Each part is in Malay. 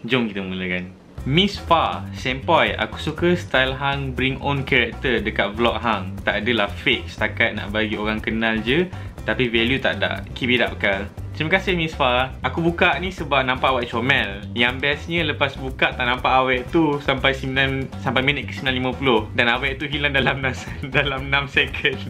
Jom kita mulakan. Miss Fa, Senpoy, aku suka style hang bring on character dekat vlog hang. Tak adalah fake setakat nak bagi orang kenal je, tapi value tak ada. Keep it up, Kal. Terima kasih Miss Fa. Aku buka ni sebab nampak awak comel. Yang bestnya lepas buka tak nampak awak tu sampai 9 sampai minit ke 9.50 dan awak tu hilang dalam 6 second.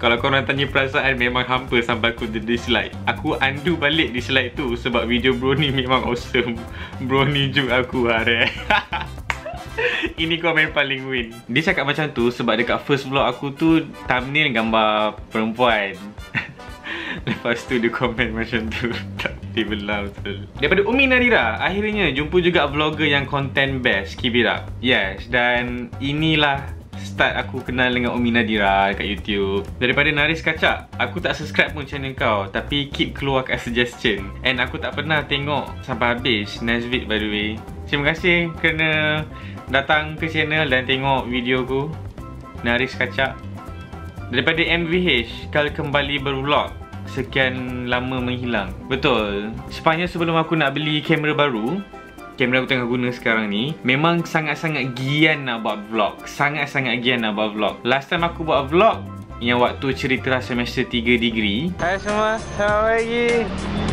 Kalau korang tanya perasaan, memang hampa sampai aku dislike. Aku undo balik dislike tu sebab video bro ni memang awesome. Bro ni juk aku hari. Ini komen paling win. Dia cakap macam tu sebab dekat first vlog aku tu thumbnail gambar perempuan. Lepas tu dia komen macam tu. Tak belah betul. Daripada Umi Nadira, akhirnya jumpa juga vlogger yang content best. Keep it up. Yes, dan inilah start aku kenal dengan Umi Nadira dekat YouTube. Daripada Naris Kaca, aku tak subscribe pun channel kau, tapi keep keluar kat suggestion. And aku tak pernah tengok sampai habis. Nice vid by the way. Terima kasih kerana datang ke channel dan tengok video ku, Naris Kaca. Daripada MVH, Kal kembali bervlog. Sekian lama menghilang. Betul. Sepanjang sebelum aku nak beli kamera baru, kamera aku tengah guna sekarang ni, memang sangat-sangat gian nak buat vlog. Sangat-sangat gian nak buat vlog. Last time aku buat vlog yang waktu cerita semester 3 degree. Hai semua, selamat pagi.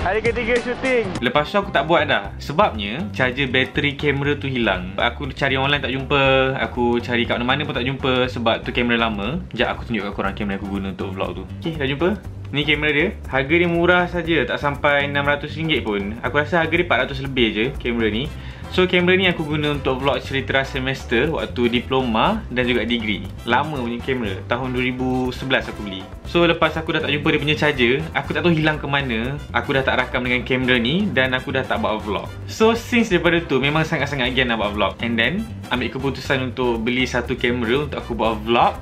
Hari ketiga syuting. Lepas tu aku tak buat dah. Sebabnya charger bateri kamera tu hilang. Aku cari online tak jumpa, aku cari kat mana-mana pun tak jumpa sebab tu kamera lama. Sekejap aku tunjuk kat korang kamera aku guna untuk vlog tu. Okay, dah jumpa. Ni kamera dia. Harga dia murah saja, tak sampai RM600 pun. Aku rasa harga dia 400 lebih je kamera ni. So kamera ni aku guna untuk vlog cerita semester waktu diploma dan juga degree. Lama punya kamera, tahun 2011 aku beli. So lepas aku dah tak jumpa dia punya charger, aku tak tahu hilang ke mana. Aku dah tak rakam dengan kamera ni dan aku dah tak buat vlog. So since daripada tu memang sangat-sangat gian nak buat vlog. And then ambil keputusan untuk beli satu kamera untuk aku buat vlog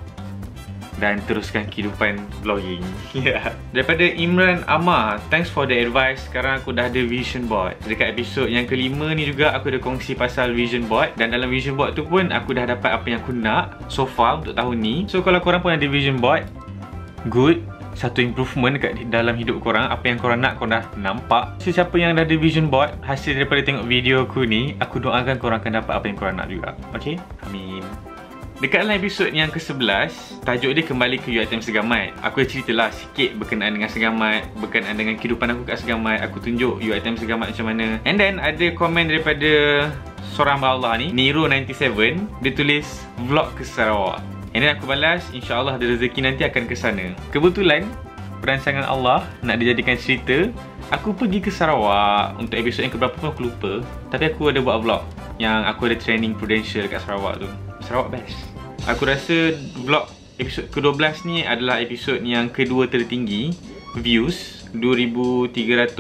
dan teruskan kehidupan vlogging. Yeah. Daripada Imran Amar, thanks for the advice. Sekarang aku dah ada vision board. Dekat episod yang kelima ni juga aku dah kongsi pasal vision board. Dan dalam vision board tu pun aku dah dapat apa yang aku nak so far untuk tahun ni. So kalau korang pun ada vision board, good. Satu improvement dekat dalam hidup korang. Apa yang korang nak, korang dah nampak. So siapa yang dah ada vision board, hasil daripada tengok video aku ni, aku doakan korang akan dapat apa yang korang nak juga. Okay? Amin. Dekat dalam episod yang ke-11, tajuk dia kembali ke UiTM Segamat. Aku dah ceritalah sikit berkenaan dengan Segamat, berkenaan dengan kehidupan aku kat Segamat. Aku tunjuk UiTM Segamat macam mana. And then ada komen daripada seorang bahawa ni, Nero97. Dia tulis vlog ke Sarawak. And then aku balas, insyaAllah ada rezeki nanti akan ke sana. Kebetulan perancangan Allah nak dijadikan cerita, aku pergi ke Sarawak. Untuk episod yang keberapa pun aku lupa, tapi aku ada buat vlog yang aku ada training Prudential kat Sarawak tu. Sarawak best. Aku rasa vlog episod ke-12 ni adalah episod yang kedua tertinggi views, 2,300.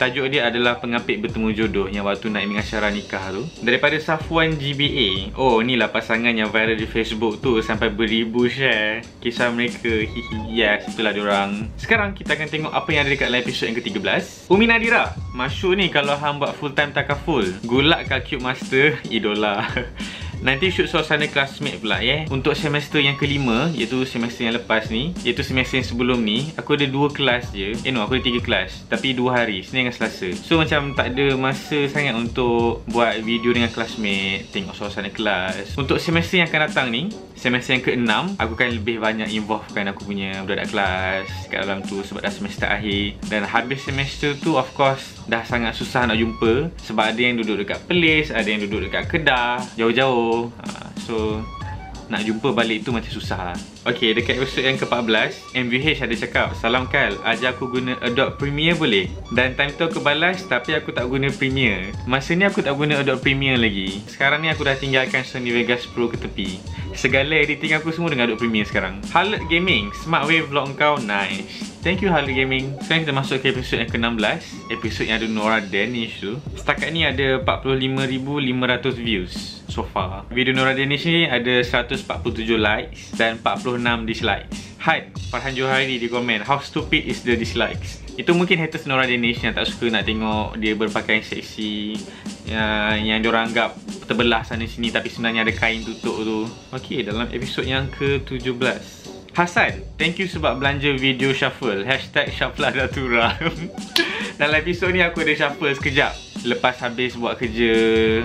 Tajuk dia adalah Pengapit Bertemu Jodoh yang waktu Naim dengan Syarah nikah tu. Daripada Safwan GBA. Oh, inilah pasangan yang viral di Facebook tu sampai beribu share kisah mereka. Hihi. Yes, itulah diorang. Sekarang kita akan tengok apa yang ada dekat dalam episod yang ke-13. Umi Nadira, masyuk ni kalau hang buat full time takaful. Good luck kat Cube Master, idola. Nanti shoot suasana classmate pula ya. Untuk semester yang kelima, iaitu semester yang lepas ni, iaitu semester yang sebelum ni, aku ada 2 kelas je. No, aku ada 3 kelas. Tapi 2 hari, Senin dengan Selasa. So macam tak ada masa sangat untuk buat video dengan classmate, tengok suasana kelas. Untuk semester yang akan datang ni, semester yang ke-6, aku akan lebih banyak involvekan aku punya budak-budak kelas kat dalam tu sebab dah semester akhir. Dan habis semester tu of course dah sangat susah nak jumpa sebab ada yang duduk dekat Perlis, ada yang duduk dekat Kedah, jauh-jauh. So nak jumpa balik tu macam susah lah. Okay, dekat episode yang ke-14, MVH ada cakap, salam Kal, ajar aku guna Adobe Premiere boleh? Dan time tu aku balas, tapi aku tak guna Premiere. Masa ni aku tak guna Adobe Premiere lagi. Sekarang ni aku dah tinggalkan Sony Vegas Pro ke tepi. Segala editing aku semua dengan Adobe Premiere sekarang. Harlad Gaming, Smartwave vlog kau, nice. Thank you Harlad Gaming. Sekarang kita masuk ke episod yang ke-16, episod yang ada Nora Danish tu. Setakat ni ada 45,500 views so far. Video Nora Danish ni ada 147 likes dan 46 dislikes. Hai, Farhan Johari di komen, how stupid is the dislikes? Itu mungkin haters Nora Danish yang tak suka nak tengok dia berpakaian seksi, yang diorang anggap terbelah sana sini tapi sebenarnya ada kain tutup tu. Okay, dalam episod yang ke-17, Hasan, thank you sebab belanja video shuffle #shuffleadatura. Dalam episod ni aku ada shuffle sekejap. selepas habis buat kerja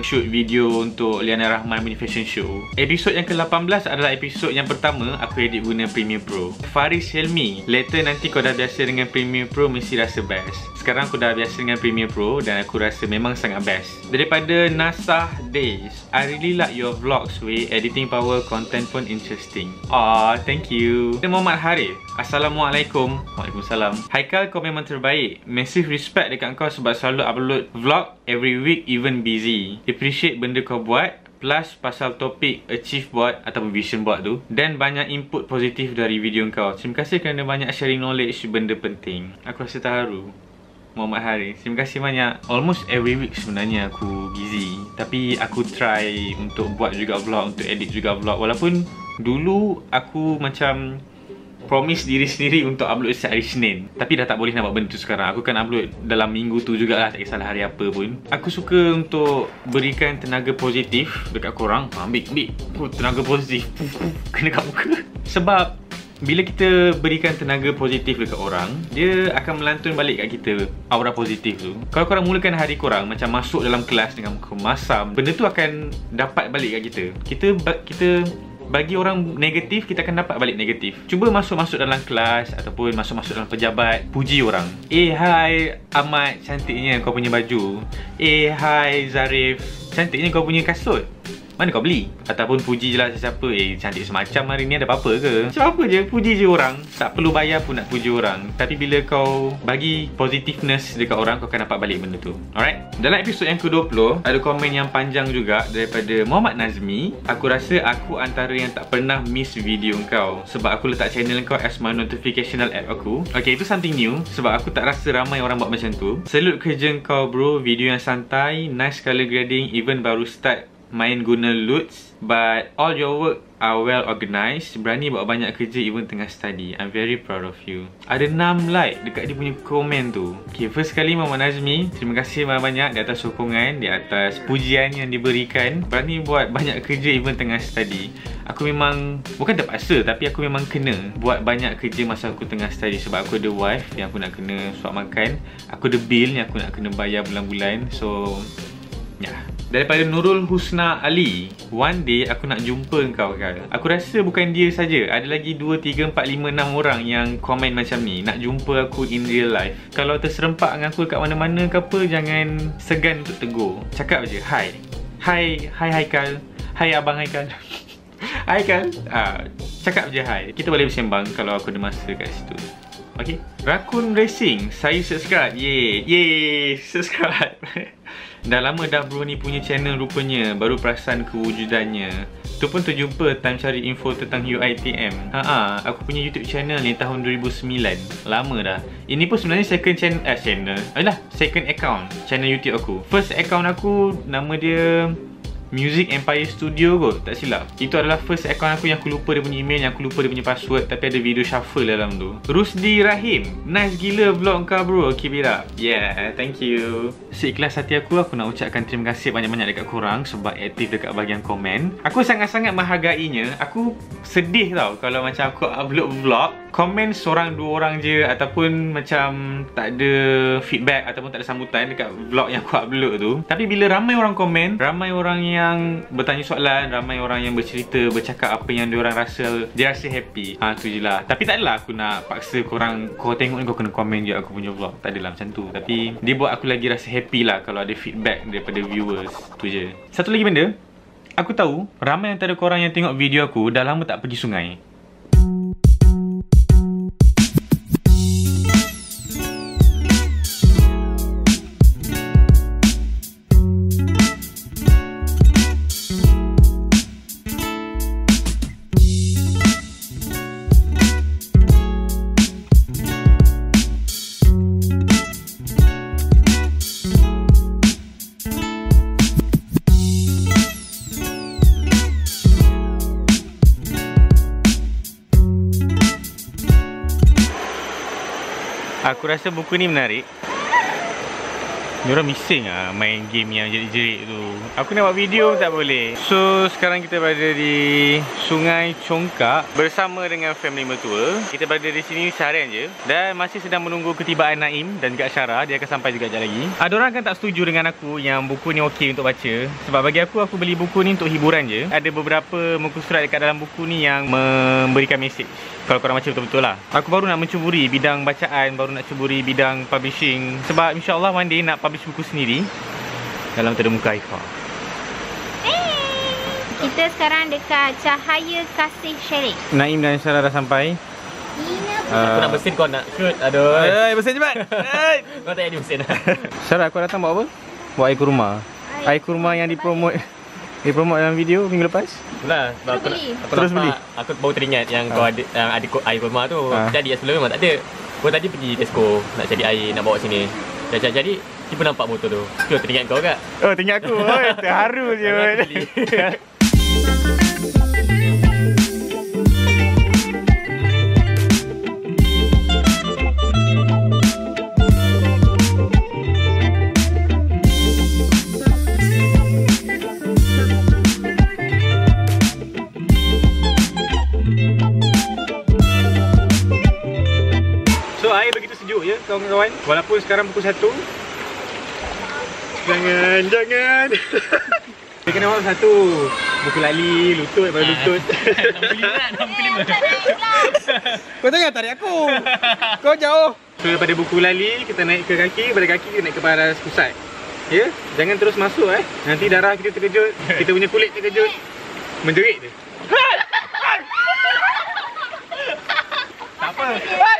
shoot video untuk Liana Rahman punya fashion show. Episod yang ke-18 adalah episod yang pertama aku edit guna Premiere Pro. Faris Hilmi, later nanti kau dah biasa dengan Premiere Pro mesti rasa best. Sekarang aku dah biasa dengan Premiere Pro dan aku rasa memang sangat best. Daripada Nasa Days, I really like your vlogs way, editing power, content pun interesting. Ah, thank you. Muhammad Hari, Assalamualaikum. Waalaikumsalam. Haikal, kau memang terbaik. Massive respect dekat kau sebab selalu upload vlog every week even busy. Appreciate benda kau buat. Plus pasal topik achieve board ataupun vision board tu, dan banyak input positif dari video kau. Terima kasih kerana banyak sharing knowledge benda penting. Aku rasa terharu, Muhammad Hari. Terima kasih banyak. Almost every week sebenarnya aku busy, tapi aku try untuk buat juga vlog, untuk edit juga vlog. Walaupun dulu aku macam promise diri sendiri untuk upload setiap hari Senin, tapi dah tak boleh nak buat benda tu sekarang. Aku akan upload dalam minggu tu jugalah, tak kisahlah hari apa pun. Aku suka untuk berikan tenaga positif dekat korang. Ambil tenaga positif kena kat muka. Sebab bila kita berikan tenaga positif dekat orang, dia akan melantun balik kat kita aura positif tu. Kalau korang mulakan hari korang macam masuk dalam kelas dengan muka masam, benda tu akan dapat balik kat kita. Kita bagi orang negatif, kita akan dapat balik negatif. Cuba masuk-masuk dalam kelas ataupun masuk-masuk dalam pejabat, puji orang. Eh, hai Ahmad, cantiknya kau punya baju. Eh, hai Zarif, cantiknya kau punya kasut. Mana kau beli? Ataupun puji je lah sesiapa. Eh, cantik semacam hari ni, ada apa-apa ke? Macam apa je, puji je orang. Tak perlu bayar pun nak puji orang. Tapi bila kau bagi positiveness dekat orang, kau akan dapat balik benda tu. Alright? Dalam episod yang ke-20, ada komen yang panjang juga daripada Muhammad Nazmi. Aku rasa aku antara yang tak pernah miss video kau, sebab aku letak channel kau as my notificational app aku. Okay, itu something new, sebab aku tak rasa ramai orang buat macam tu. Salute kerja kau bro, video yang santai, nice color grading, even baru start main guna LUTs, but all your work are well organised. Berani buat banyak kerja even tengah study. I'm very proud of you. Ada 6 like dekat dia punya komen tu. Okay, first sekali Muhammad Nazmi, terima kasih banyak-banyak di atas sokongan, di atas pujian yang diberikan. Berani buat banyak kerja even tengah study. Aku memang, bukan terpaksa, tapi aku memang kena buat banyak kerja masa aku tengah study. Sebab aku ada wife yang aku nak kena suap makan, aku ada bill yang aku nak kena bayar bulan-bulan. So, ya. Daripada Nurul Husna Ali, one day aku nak jumpa engkau Kak. Aku rasa bukan dia saja, ada lagi 2, 3, 4, 5, 6 orang yang komen macam ni, nak jumpa aku in real life. Kalau terserempak dengan aku kat mana-mana ke apa, jangan segan untuk tegur. Cakap je, hi. Hi Haikal. Hi Abang Haikal. Haikal. Cakap je hi. Kita boleh bersembang kalau aku ada masa kat situ. Okay. Raccoon Racing, saya subscribe. Yeay, subscribe. Dah lama dah bro ni punya channel rupanya, baru perasan kewujudannya. Tu pun terjumpa time cari info tentang UiTM. Aku punya YouTube channel ni tahun 2009. Lama dah. Ini pun sebenarnya second account channel YouTube aku. First account aku nama dia Music Empire Studio kot, tak silap. Itu adalah first account aku yang aku lupa dia punya email, yang aku lupa dia punya password, tapi ada video shuffle dalam tu. Rusdi Rahim, nice gila vlog kau bro, keep it up. Yeah, thank you. Seikhlas hati aku nak ucapkan terima kasih banyak-banyak dekat korang sebab aktif dekat bahagian komen. Aku sangat-sangat menghargainya. Aku sedih tau kalau macam aku upload vlog, komen seorang dua orang je ataupun macam tak ada feedback ataupun tak ada sambutan dekat vlog yang aku upload tu. Tapi bila ramai orang komen, ramai orang yang bertanya soalan, ramai orang yang bercerita, bercakap apa yang diorang rasa, dia rasa happy. Tu je lah. Tapi tak adalah aku nak paksa korang, kau tengok ni kau kena komen je aku punya vlog. Tak adalah macam tu. Tapi dia buat aku lagi rasa happy lah kalau ada feedback daripada viewers. Tu je. Satu lagi benda, aku tahu ramai antara korang yang tengok video aku dah lama tak pergi sungai. Aku rasa buku ni menarik. Diorang bising lah main game yang jerit-jerit tu. Aku nak buat video tak boleh. So sekarang kita berada di Sungai Congkak bersama dengan family mertua. Kita berada di sini seharian je dan masih sedang menunggu ketibaan Naim dan juga Syarah. Dia akan sampai juga sekejap lagi. Diorang kan tak setuju dengan aku yang buku ni okey untuk baca. Sebab bagi aku beli buku ni untuk hiburan je. Ada beberapa muka surat dekat dalam buku ni yang memberikan mesej. Kalau korang baca betul-betul lah. Aku baru nak mencuburi bidang bacaan, baru nak cuburi bidang publishing. Sebab insyaAllah one day nak publish buku sendiri dalam terdemuka Haikal. Kita sekarang dekat Cahaya Kasih Syarikat. Naim dan Syarah dah sampai. Aku nak mesin, kau nak shoot. Aduh. Hei, mesin cepat. Hei. Kau tak ada mesin dah. Syarah, kau datang buat apa? Buat air kurma. Air kurma yang dipromote dalam video minggu lepas. Itulah, terus beli. Aku baru teringat yang kau ada yang adik air kurma tu. Jadi sebelum memang tak ada. Kau tadi pergi Tesco nak cari air nak bawa sini. Jadi tiba nampak motor tu. Kau teringat kau kat? Oh, teringat aku. Oi, terharu je. Kawan-kawan, walaupun sekarang pukul 1. Jangan dia kena buat satu. Buku lali, lutut, baru lutut. Kau tengah tarik aku. Kau jauh. So daripada buku lali, kita naik ke kaki. Daripada kaki, kita naik ke paras pusat. Ya, yeah? Jangan terus masuk nanti darah kita terkejut. Kita punya kulit terkejut. Menjerit dia. Tak apa.